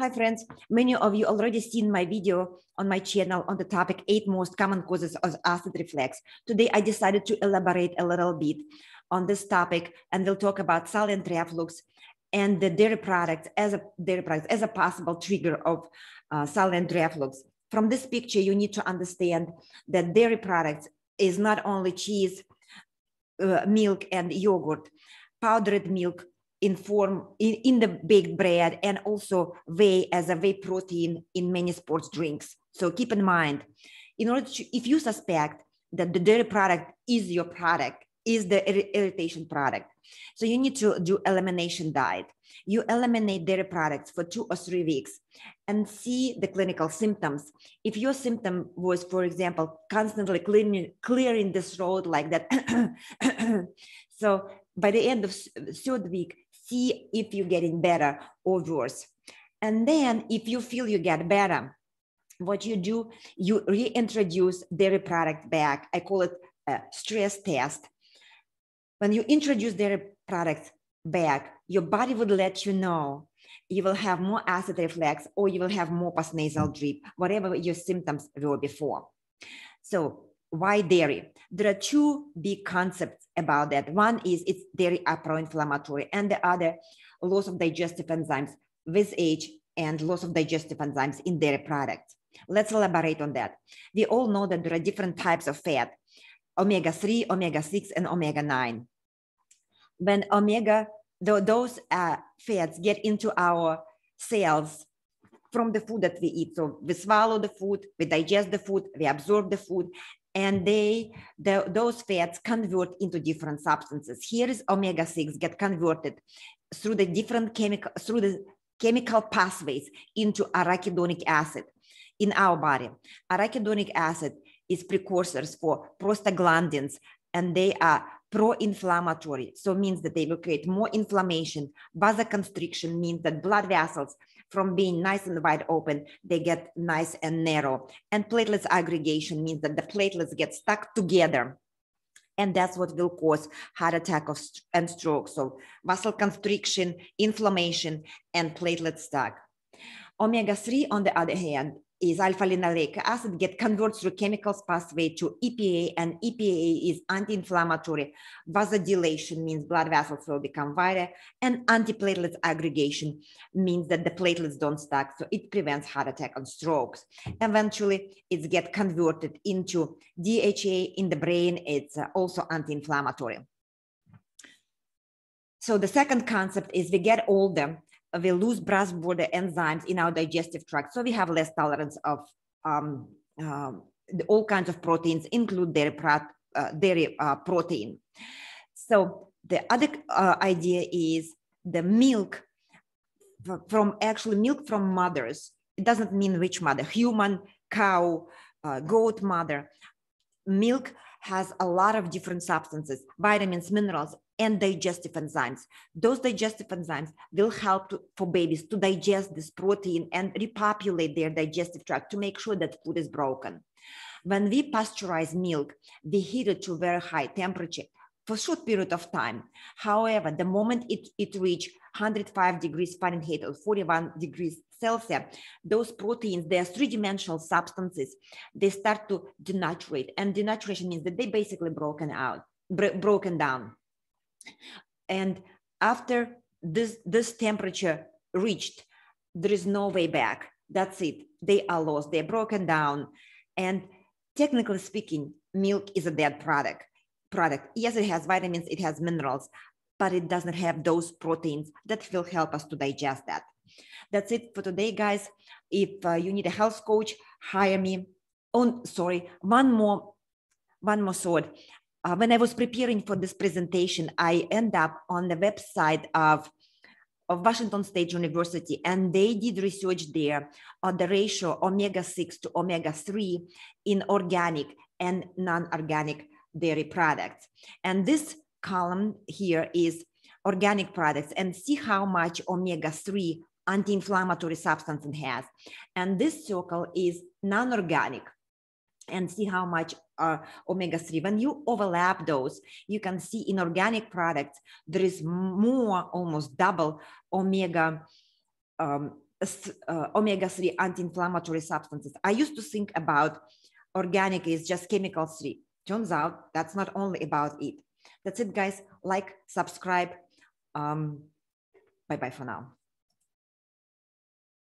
Hi friends, many of you already seen my video on my channel on the topic 8 most common causes of acid reflux. Today I decided to elaborate a little bit on this topic and we'll talk about silent reflux and the dairy products as a possible trigger of silent reflux. From this picture, you need to understand that dairy products is not only cheese, milk and yogurt, powdered milk, in the baked bread and also whey as a whey protein in many sports drinks. So keep in mind, in order to, if you suspect that the dairy product is your product, is the irritation product, so you need to do elimination diet. You eliminate dairy products for 2 or 3 weeks and see the clinical symptoms. If your symptom was, for example, constantly clearing the throat like that, so by the end of third week, see if you're getting better or worse. And then if you feel you get better, what you do, you reintroduce dairy product back. I call it a stress test. When you introduce dairy products back, your body would let you know you will have more acid reflux or you will have more postnasal drip, whatever your symptoms were before. So why dairy? There are two big concepts about that. One is it's dairy are pro-inflammatory and the other loss of digestive enzymes with age and loss of digestive enzymes in dairy products. Let's elaborate on that. We all know that there are different types of fat, omega-3, omega-6, and omega-9. When those fats get into our cells from the food that we eat, so we swallow the food, we digest the food, we absorb the food, and those fats convert into different substances. Here is omega-6 get converted through the different chemical pathways into arachidonic acid in our body. Arachidonic acid is precursors for prostaglandins, and they are pro-inflammatory, so means that they will create more inflammation. Vasoconstriction means that blood vessels, from being nice and wide open, they get nice and narrow. And platelets aggregation means that the platelets get stuck together. And that's what will cause heart attack and stroke. So vasoconstriction, inflammation, and platelet stuck. Omega-3, on the other hand, is alpha linoleic acid get converted through chemicals pathway to EPA, and EPA is anti-inflammatory. Vasodilation means blood vessels will become wider, and antiplatelet aggregation means that the platelets don't stack, so it prevents heart attack and strokes. Eventually, it gets converted into DHA in the brain. It's also anti-inflammatory. So the second concept is we get older, we lose brush border enzymes in our digestive tract. So we have less tolerance of all kinds of proteins, include dairy protein. So the other idea is the milk from, actually milk from mothers. It doesn't mean which mother, human, cow, goat mother. Milk has a lot of different substances, vitamins, minerals, and digestive enzymes. Those digestive enzymes will help for babies to digest this protein and repopulate their digestive tract to make sure that food is broken. When we pasteurize milk, we heat it to very high temperature for a short period of time. However, the moment it reaches 105 degrees Fahrenheit or 41 degrees Celsius, those proteins, they are three-dimensional substances, they start to denaturate. And denaturation means that they basically broken down. And after this temperature reached, there is no way back. That's it. They are lost. They're broken down. And technically speaking, milk is a dead product. Yes, it has vitamins, it has minerals, but it doesn't have those proteins that will help us to digest that. That's it for today, guys. If you need a health coach, hire me. Oh, sorry. One more thought. When I was preparing for this presentation, I end up on the website of Washington State University, and they did research there on the ratio omega-6 to omega-3 in organic and non-organic dairy products. And this column here is organic products, and see how much omega-3 anti-inflammatory substance it has. And this circle is non-organic, and see how much omega-3. When you overlap those, you can see in organic products, there is more, almost double omega omega-3 anti-inflammatory substances. I used to think about organic is just chemical-free. Turns out that's not only about it. That's it, guys. Like, subscribe. Bye-bye for now.